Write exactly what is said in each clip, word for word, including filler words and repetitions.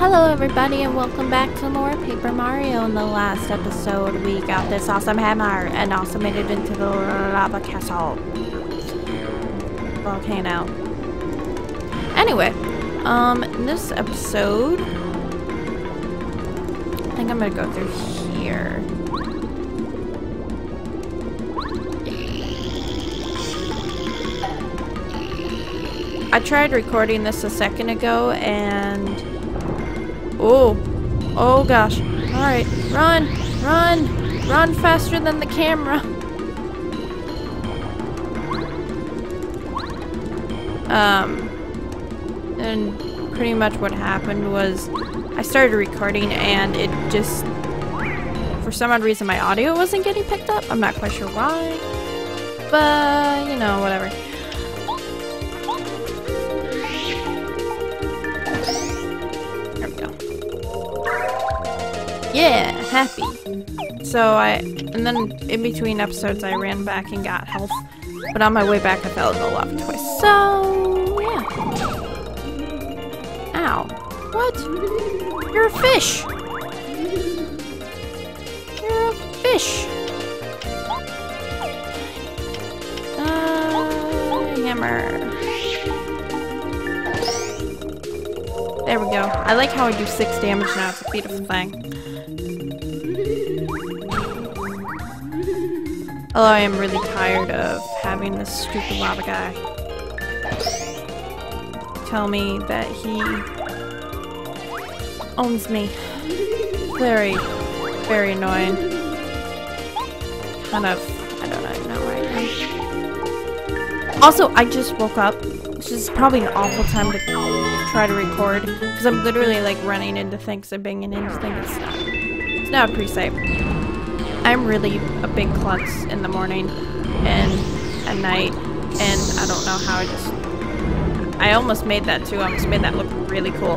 Hello everybody and welcome back to more Paper Mario. In the last episode we got this awesome hammer and also made it into the lava castle. Volcano. Anyway, um, in this episode, I think I'm gonna go through here. I tried recording this a second ago and... oh, oh gosh. Alright, run, run, run faster than the camera. Um, and pretty much what happened was I started recording and it just, for some odd reason, my audio wasn't getting picked up. I'm not quite sure why, but you know, whatever. Yeah, happy. So I, and then in between episodes I ran back and got health, but on my way back I fell in the lava twice. So, yeah. Ow. What? You're a fish! You're a fish! Uh, hammer. There we go. I like how I do six damage now. It's a beautiful thing. Although I am really tired of having this stupid lava guy tell me that he owns me. Very, very annoying. Kind of, I don't know, not right now. Also, I just woke up, which is probably an awful time to try to record, because I'm literally like running into things and banging into things. It's not, it's not pretty safe. I'm really a big klutz in the morning and at night, and I don't know how I just... I almost made that too, I almost made that look really cool.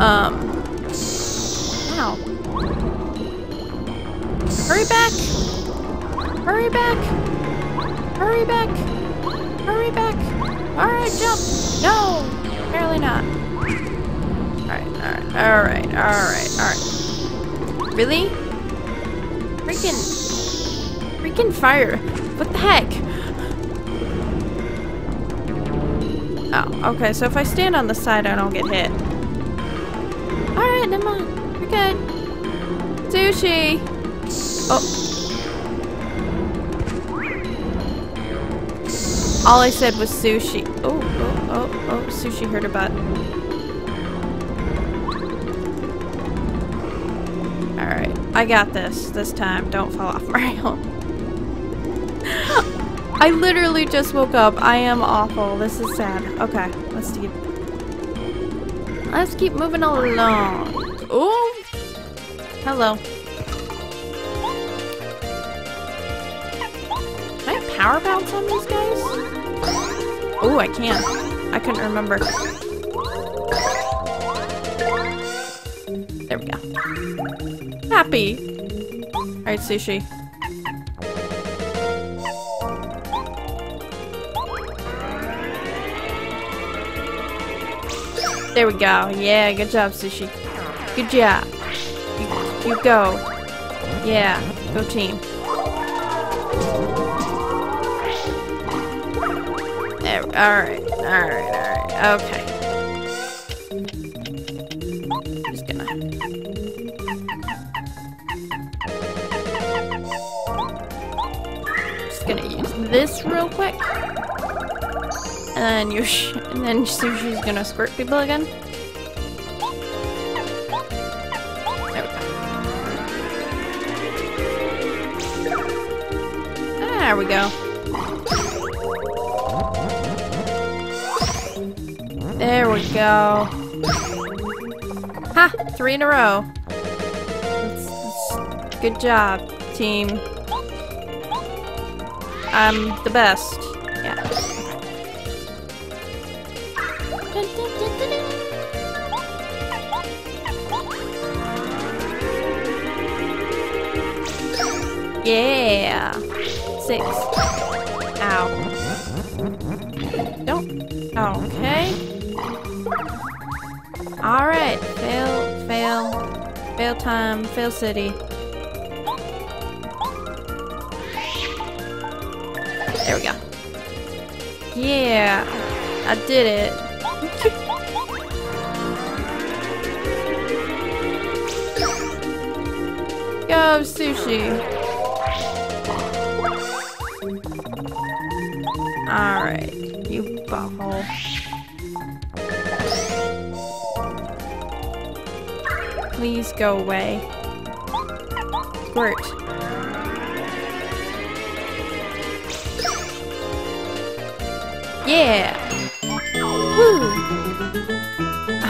Um... Ow. Hurry back! Hurry back! Hurry back! Hurry back! Alright, jump! No! Apparently not. Alright, alright, alright, alright, alright. Really? Freaking, freaking fire. What the heck? Oh, okay, so if I stand on the side, I don't get hit. Alright, never mind. We're good. Sushi! Oh. All I said was sushi. Oh, oh, oh, oh, sushi hurt her butt. Alright, I got this, this time. Don't fall off, Mario. I literally just woke up. I am awful. This is sad. Okay, let's keep... Let's keep moving along. Ooh! Hello. Can I power bounce on these guys? Ooh, I can. I couldn't remember. There we go. Happy. Alright, sushi. There we go. Yeah, good job, sushi. Good job. You, you go. Yeah, go team. There. Alright, alright, alright. Okay. This real quick, and then you sh and then sushi's gonna squirt people again. There we go. There we go. There we go. Ha! Three in a row. That's, that's, good job, team. I'm the best. Yeah. Yeah. Six. Ow. Don't. Okay. Alright, fail, fail, fail time, fail city. There we go. Yeah, I did it. Go sushi. Alright, you butthole. Please go away. Squirt. Yeah! Woo! I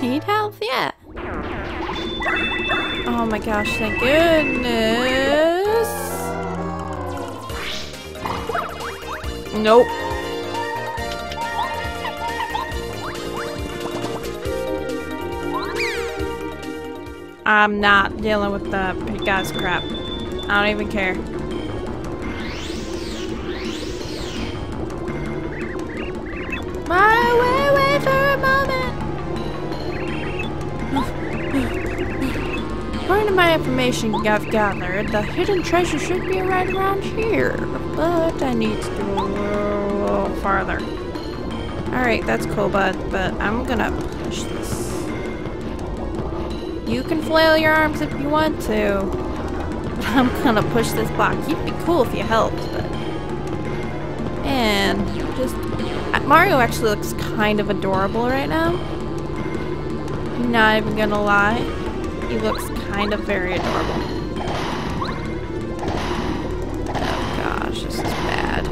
need health, yeah! Oh my gosh, thank goodness! Nope. I'm not dealing with the big guy's crap. I don't even care. Far away, away for a moment. According to my information I've gathered, the hidden treasure should be right around here. But I need to go a little farther. Alright, that's cool, bud, but I'm gonna push this. You can flail your arms if you want to. I'm gonna push this block. You'd be cool if you helped, but... And just... Mario actually looks kind of adorable right now. I'm not even gonna lie. He looks kind of very adorable. Oh gosh, this is bad.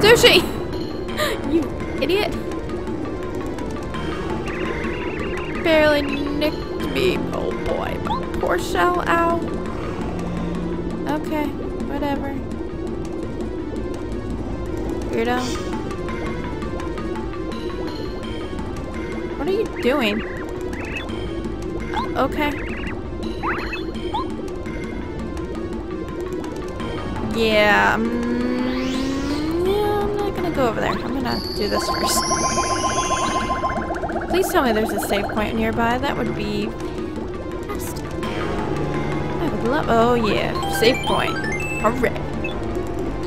Sushi! You idiot! Barely nicked me. Oh boy. Poor shell. Ow. Okay. Whatever. Weirdo. What are you doing? Okay. Yeah. Um, Go over there. I'm gonna do this first. Please tell me there's a save point nearby. That would be fantastic. I would love. Oh yeah, save point. Hooray!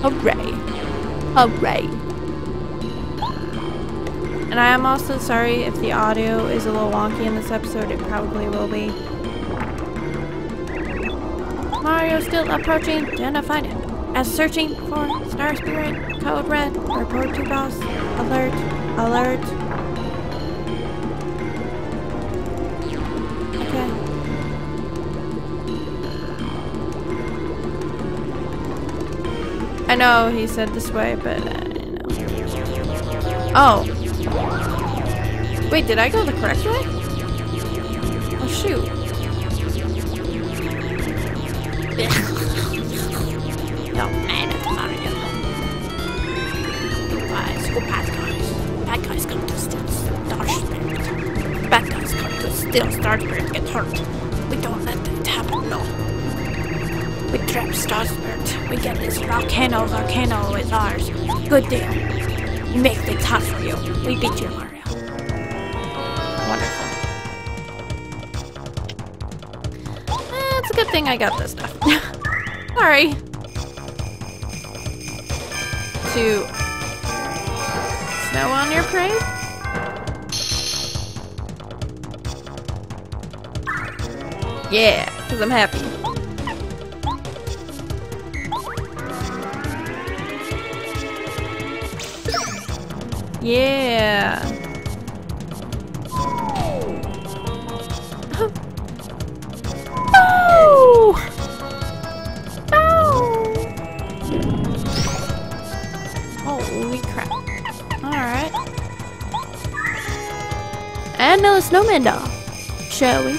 Hooray! Hooray! And I am also sorry if the audio is a little wonky in this episode. It probably will be. Mario still approaching. Can I find it? As searching for Star Spirit, Code Red, report to boss, alert, alert. Okay. I know he said this way, but I don't know. Oh. Wait, did I go the correct way? Oh, shoot. Still, Star Spirit gets hurt. We don't let that happen, no. We trap Star Spirit. We get this volcano, volcano is ours. Good deal. We make things hot for you. We beat you, Mario. Wonderful. Eh, it's a good thing I got this stuff. Sorry. To snow on your prey? Yeah, because I'm happy. Yeah. Oh! Oh! Holy crap. Alright. And another snowman doll, shall we?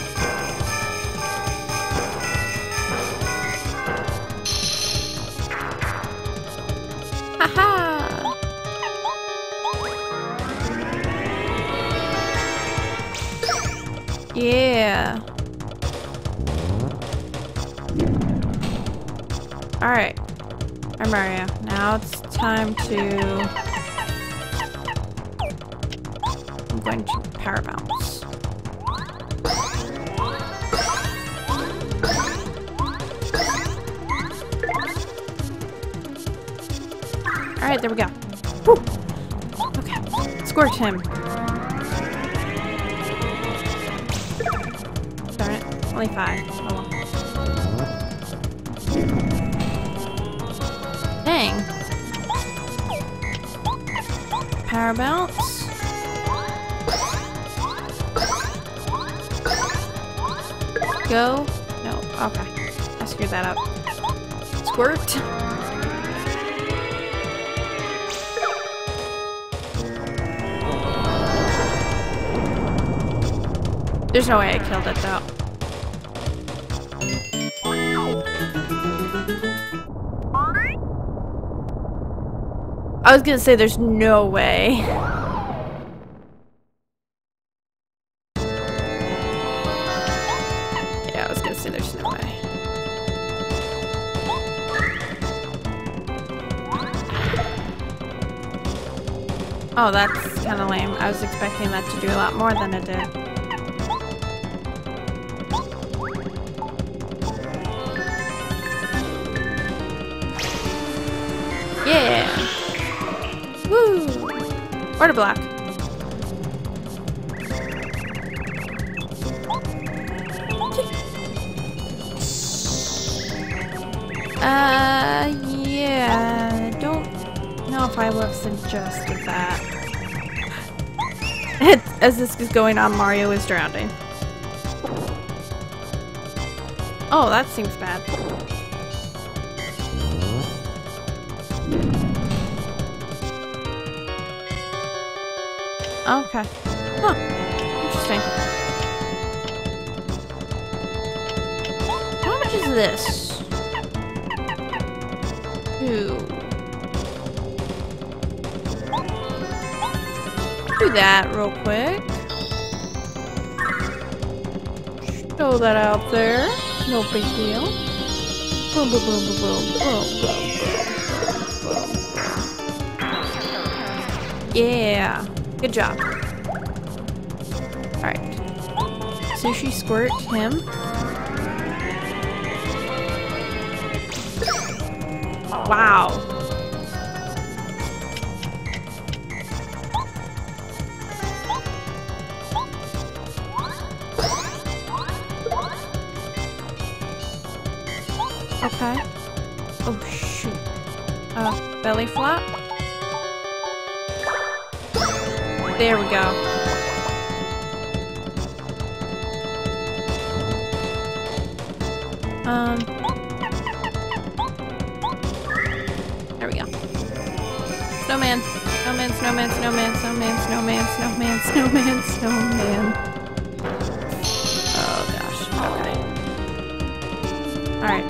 Yeah. Alright. Alright, Mario. Now it's time to... I'm going to power bounce. Alright, there we go. Woo. Okay. Scorch him. Darn it. Only five. Oh. Dang. Power bounce. Go. No. Okay. I screwed that up. Squirt. There's no way I killed it though. I was gonna say there's no way. Yeah, I was gonna say there's no way. Oh, that's kinda lame. I was expecting that to do a lot more than it did. Or to block. Uh, yeah. Don't know if I would suggest that. As this is going on, Mario is drowning. Oh, that seems bad. Okay. Huh. Interesting. How much is this? Ooh. Do that real quick. Throw that out there. No big deal. Boom, boom, boom, boom, boom, boom, boom, boom. Yeah. Good job. Alright. Sushi squirt him. Wow. Okay. Oh, shoot. Uh, belly flop. There we go. Um. There we go. Snowman. Snowman, snowman, snowman, snowman, snowman, snowman, snowman, snowman. Oh gosh. Okay. Alright.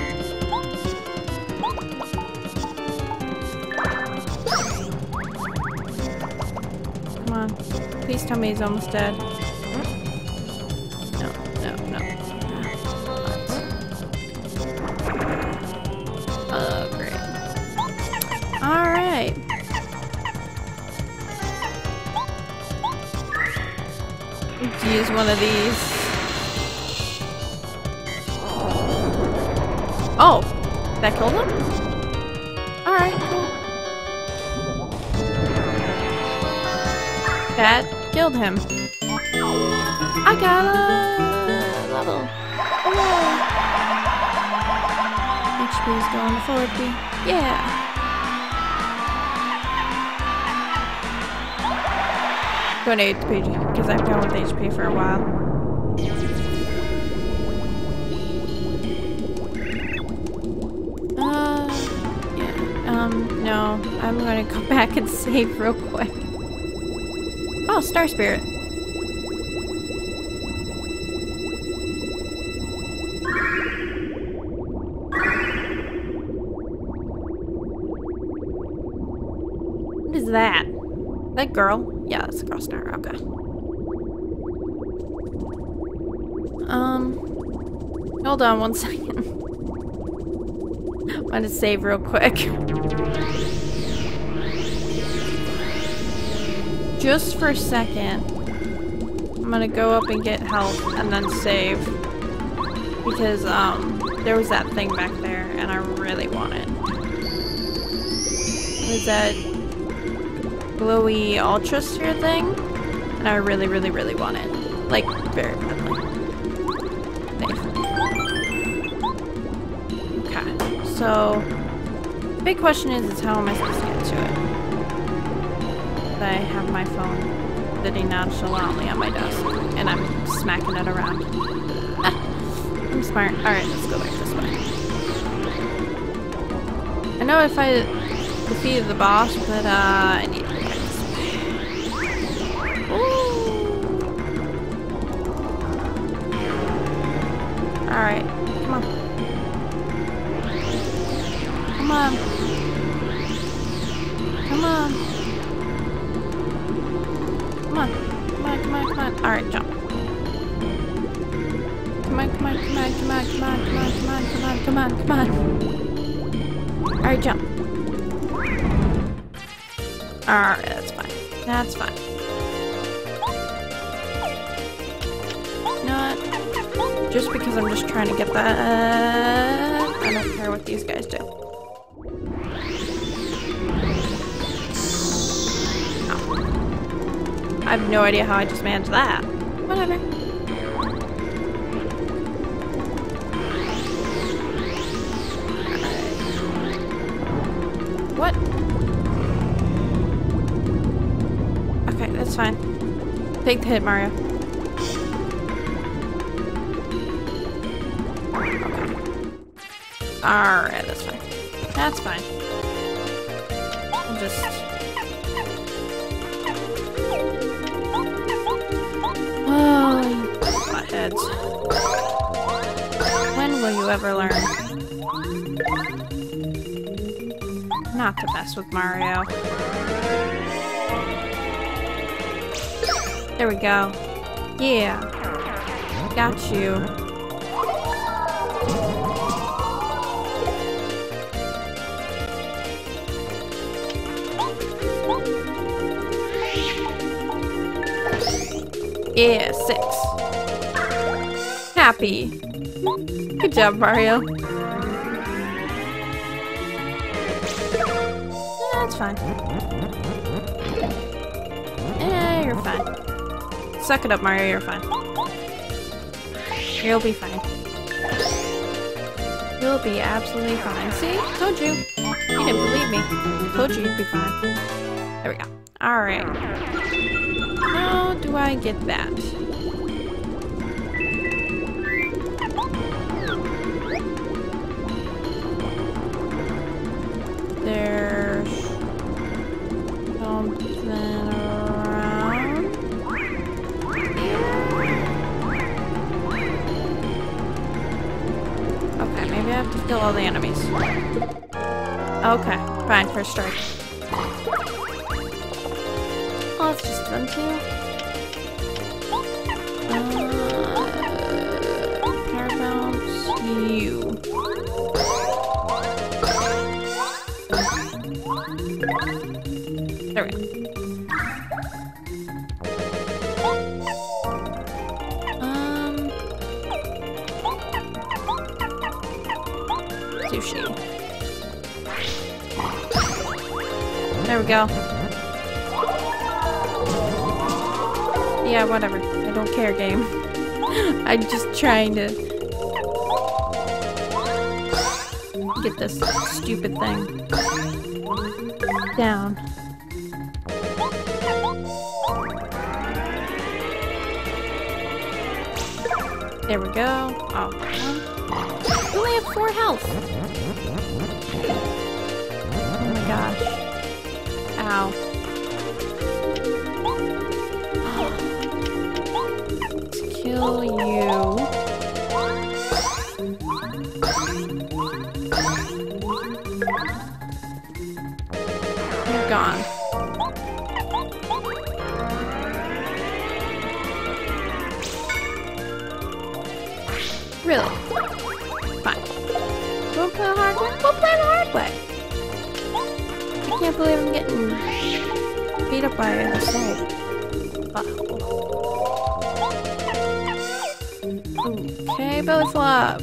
Come on. Please tell me he's almost dead. No, no, no. Oh, great. Alright. Use one of these. Oh! That killed him? Alright, cool. That killed him. I got a level. Hello. H P is going to forty. Yeah. twenty-eight H P because I've gone with H P for a while. Uh, yeah. Um, no. I'm going to go back and save real quick. Oh, Star Spirit. What is that? That girl? Yeah, that's a girl star. Okay. Um. Hold on one second. I'm gonna save real quick. Just for a second. I'm gonna go up and get help and then save. Because, um, there was that thing back there and I really want it. There's that glowy ultra sphere thing. And I really, really, really want it. Like, very badly. So, the big question is, is how am I supposed to get to it? But I have my phone sitting nonchalantly on my desk, and I'm smacking it around. Ah, I'm smart. Alright, let's go back this way. I know if I defeated the boss, but uh, I need to practice. Alright, come on. Come on. Come on. Come on. Come on, come on, come on. Alright, jump. Come on, come on, come on, come on, come on, come on, come on, come on, come on, come on. Alright, jump. Alright, that's fine. That's fine. You know what? Just because I'm just trying to get that, I don't care what these guys do. I have no idea how I just managed that. Whatever. What? Okay, that's fine. Take the hit, Mario. Okay. Alright, that's fine. That's fine. I'll just... When will you ever learn? Not to mess with Mario. There we go. Yeah. Got you. Yeah, six. Happy. Good job, Mario. That's fine. Eh, you're fine. Suck it up, Mario, you're fine. You'll be fine. You'll be absolutely fine. See? Told you. You didn't believe me. Told you you'd be fine. There we go. Alright. How do I get that? Kill all the enemies. Okay, fine, first strike. Oh, it's just them two. Uh, power bounce you. There we go. Um. Sushi. There we go. Yeah, whatever. I don't care, game. I'm just trying to get this stupid thing down. There we go. Oh, I only have four health. Gosh. Ow. Let's kill you. You're gone. Really? Fine. Go for the hard one. We'll play the hard way. I can't believe I'm getting beat up by a soul. Uh-oh. Okay, belly flop.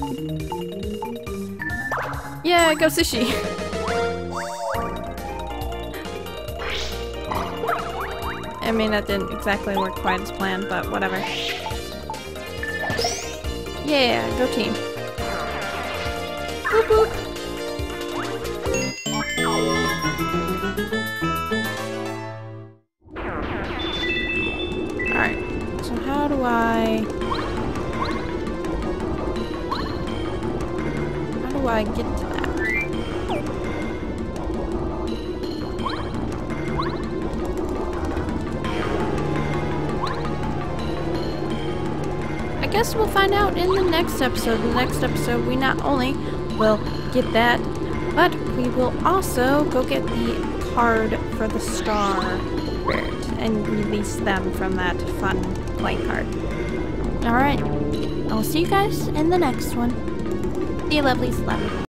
Yeah, go sushi. I mean, that didn't exactly work quite as planned, but whatever. Yeah, go team. Boop boop. Alright, so how do I... How do I get to that? I guess we'll find out in the next episode. In the next episode, we not only... we'll get that, but we will also go get the card for the Star Spirit and release them from that fun playing card. Alright, I'll see you guys in the next one. See you lovelies, love.